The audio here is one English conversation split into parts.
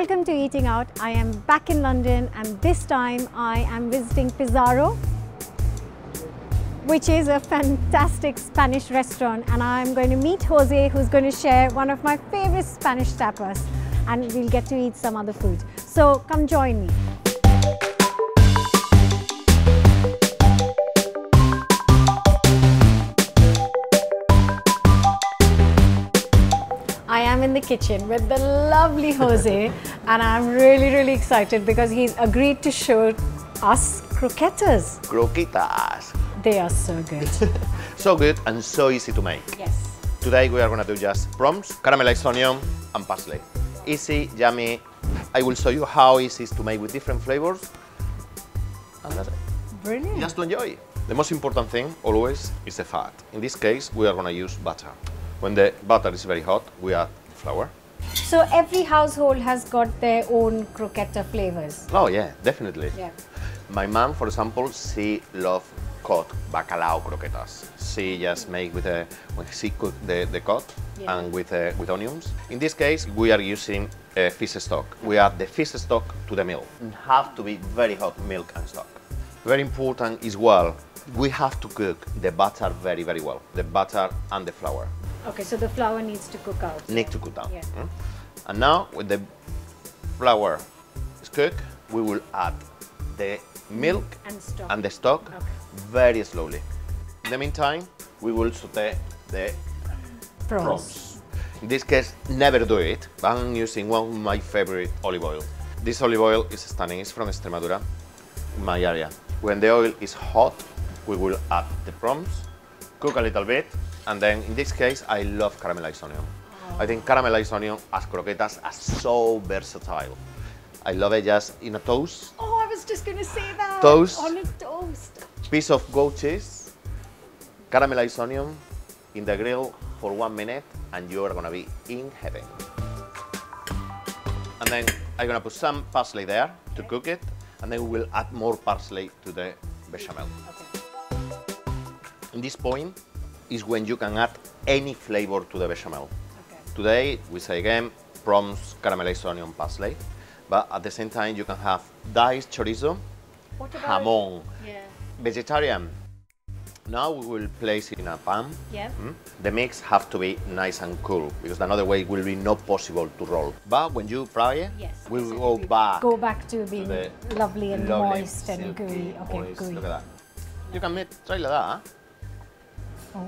Welcome to Eating Out. I am back in London and this time I am visiting Pizarro, which is a fantastic Spanish restaurant, and I'm going to meet Jose, who's going to share one of my favorite Spanish tapas, and we'll get to eat some other food. So come join me. I am in the kitchen with the lovely Jose and I'm really excited because he's agreed to show us croquetas. Croquetas. They are so good. So good and so easy to make. Yes. Today we are going to do just prawns, caramelized onion and parsley. Easy, yummy. I will show you how easy it is to make with different flavors. And that's it. Brilliant. Just to enjoy. The most important thing always is the fat. In this case, we are going to use butter. When the butter is very hot, we add flour. So every household has got their own croqueta flavors. Oh yeah, definitely. Yeah. My mom, for example, she loves cod, bacalao croquetas. She just make with a, when she cook the cod, yeah, and with onions. In this case, we are using fish stock. We add the fish stock to the milk. It have to be very hot milk and stock. Very important as well, we have to cook the butter very well. The butter and the flour. Okay, so the flour needs to cook out. Need to cook down. Yeah. And now, with the flour is cooked, we will add the milk and the stock, okay, very slowly. In the meantime, we will saute the prawns. In this case, never do it. I'm using one of my favorite olive oil. This olive oil is stunning. It's from Extremadura, my area. When the oil is hot, we will add the prawns, cook a little bit, and then in this case, I love caramelized onion. Oh. I think caramelized onion as croquetas are so versatile. I love it just in a toast. Oh, I was just going to say that. Toast. On a toast. Piece of goat cheese, caramelized onion in the grill for 1 minute, and you are going to be in heaven. And then I'm going to put some parsley there to cook it, and then we will add more parsley to the bechamel. Okay. In this point is when you can add any flavor to the bechamel. Okay. Today, we say again, prawns, caramelized onion, parsley. But at the same time, you can have diced chorizo, jamón, yeah, vegetarian. Now we will place it in a pan. Yeah. The mix have to be nice and cool, because another way it will be not possible to roll. But when you fry it, yes, we'll go back. Go back to being to lovely and lovely, moist and gooey. Okay, moist. Gooey. Look at that. You can try like that. Oh,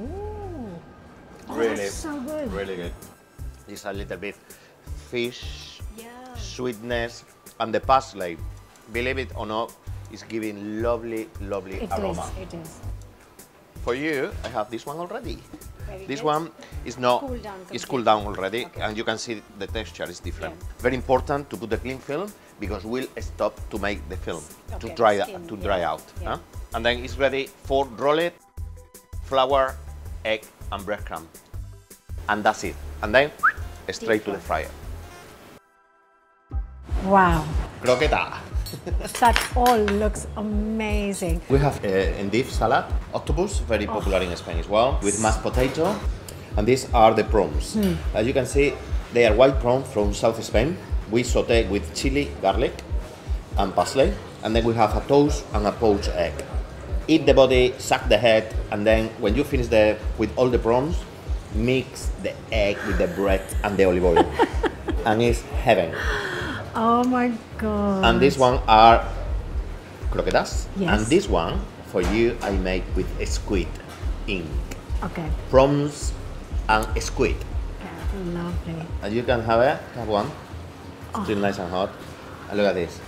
really, that's so good. Really good. It's a little bit fish, yeah, sweetness, and the parsley, believe it or not, is giving lovely it aroma. It is. For you, I have this one already. This one is not, it's cooled down already, okay, and you can see the texture is different. Yeah. Very important to put the clean film, because we'll stop to make the film, okay, to dry out. Yeah. Huh? And then it's ready for roll it. Flour, egg, and breadcrumb, and that's it. And then straight to the fryer. Wow! Croqueta. That all looks amazing. We have in deep salad, octopus, very popular in Spain as well, with mashed potato, and these are the prawns. As you can see, they are white prawns from South Spain. We saute with chili, garlic, and parsley, and then we have a toast and a poached egg. Eat the body, suck the head, and then when you finish with all the prawns, mix the egg with the bread and the olive oil. And it's heaven. Oh my God. And this one are croquetas. Yes. And this one, for you, I make with squid ink. Okay. Prawns and squid. Okay, lovely. And you can have it, have one. It's still nice and hot. And look at this.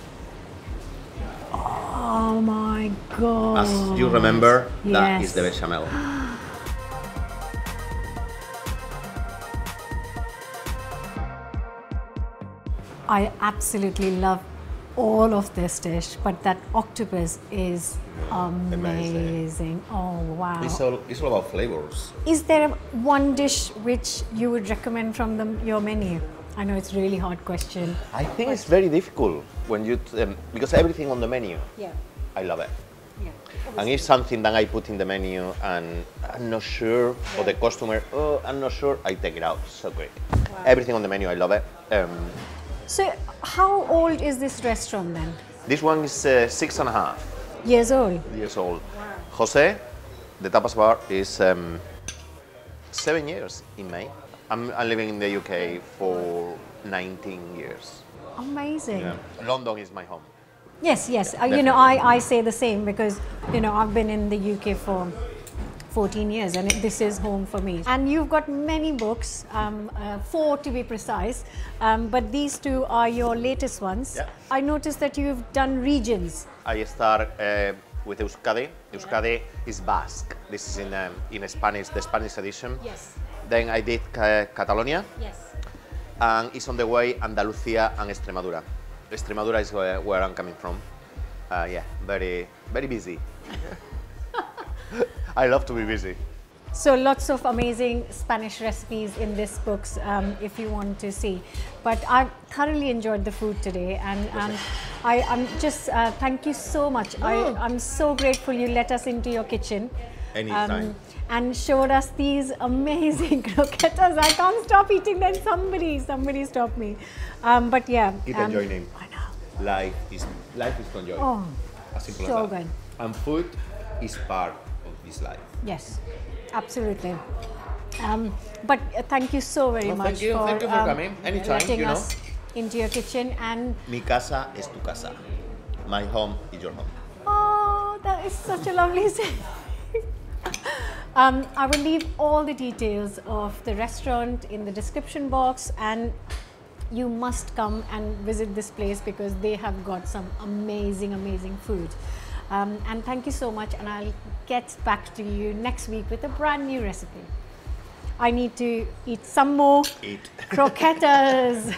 Oh my God. As you remember, yes, that is the bechamel. I absolutely love all of this dish, but that octopus is amazing. Oh wow. It's all about flavors. Is there one dish which you would recommend from your menu? I know it's a really hard question. I think it's very difficult when you because everything on the menu. Yeah. I love it. Yeah. Obviously. And if something that I put in the menu and I'm not sure, yeah, or the customer, oh, I'm not sure, I take it out so quick. Wow. Everything on the menu, I love it. So how old is this restaurant then? This one is 6.5 years old. Years old. Wow. Jose, the tapas bar, is 7 years in May. I'm living in the UK for 19 years. Amazing. Yeah. London is my home. Yes, yes. Yeah, you know, I say the same because, you know, I've been in the UK for 14 years and this is home for me. And you've got many books, 4 to be precise, but these two are your latest ones. Yeah. I noticed that you've done regions. I start with Euskadi. Euskadi is Basque. This is in Spanish, the Spanish edition. Yes. Then I did Catalonia. Yes. And it's on the way Andalusia and Extremadura. Extremadura is where I'm coming from. Yeah, very, very busy. I love to be busy. So lots of amazing Spanish recipes in this book if you want to see. But I thoroughly enjoyed the food today and I'm just, thank you so much. No. I'm so grateful you let us into your kitchen. Anytime. And showed us these amazing croquetas. I can't stop eating them. Somebody stop me. But yeah. Keep enjoying. I know. Life is to enjoy. Oh, as simple so as that. Good. And food is part of this life. Yes, absolutely. But thank you so very much. Thank you. Thank you for coming. Anytime, letting us into your kitchen and. Mi casa es tu casa. My home is your home. Oh, that is such a lovely saying. I will leave all the details of the restaurant in the description box and you must come and visit this place because they have got some amazing, amazing food. And thank you so much and I'll get back to you next week with a brand new recipe. I need to eat some more croquetas.